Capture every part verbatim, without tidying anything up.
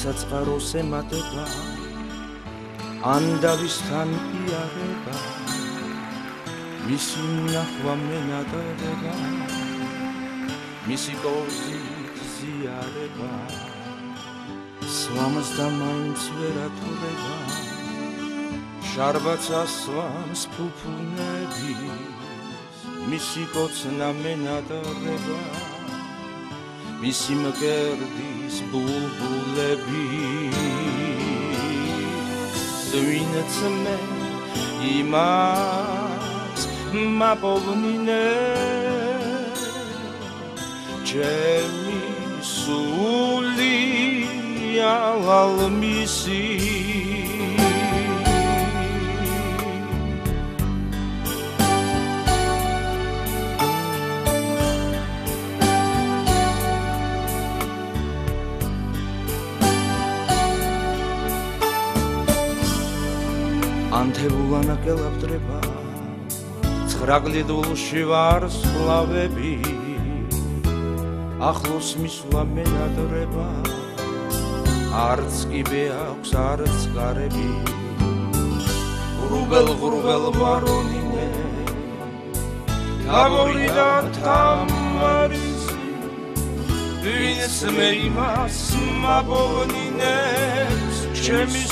სასწაულზე მატება ანდავისთან იარება მისი ნახვა მენატება მისი კოზით ზიარება სვამს და მაინც ვერ ათურება შარბაცა სვამს ფუფუნების მისი კოცნა მენატება მისი მკერდის ბულბულები სვინცმე იმას მაპოვნინე ჩემი სული ალალმისი Ანდევულანა გელაპტრება ცხრაგლიდულში ვარ სლავები ახლოს მისვლა მენადრება არც კიბე აქვს არც გარები ღრუბელ ღრუბელ ვარონინე გამოვიდა თამარისი ვინც მე იმას მაბოვნინებს ჩემი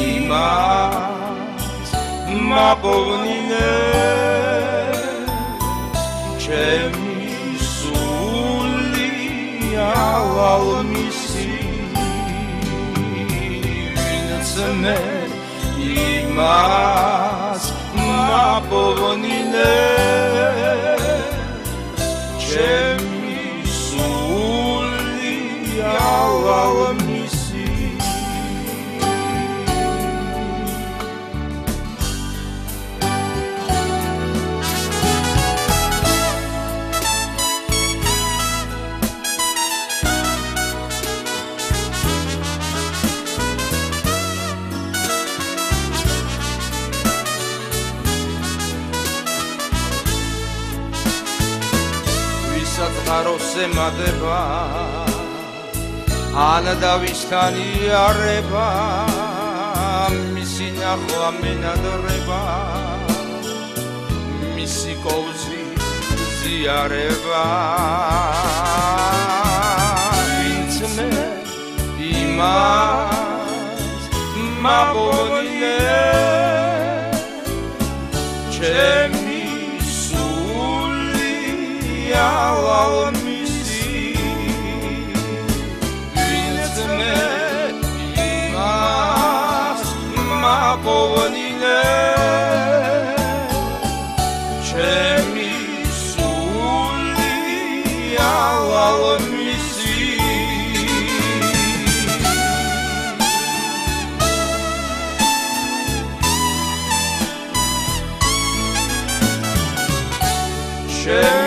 Imas mabonine, chemi suli alalmisi. Vinzme imas mabonine, chemi suli alalmisi. Arose madeba, ana davistani areba, misina huamena doreba, misikozi ziareba. Vincme imas mabonine, chemi suli ala. Yeah.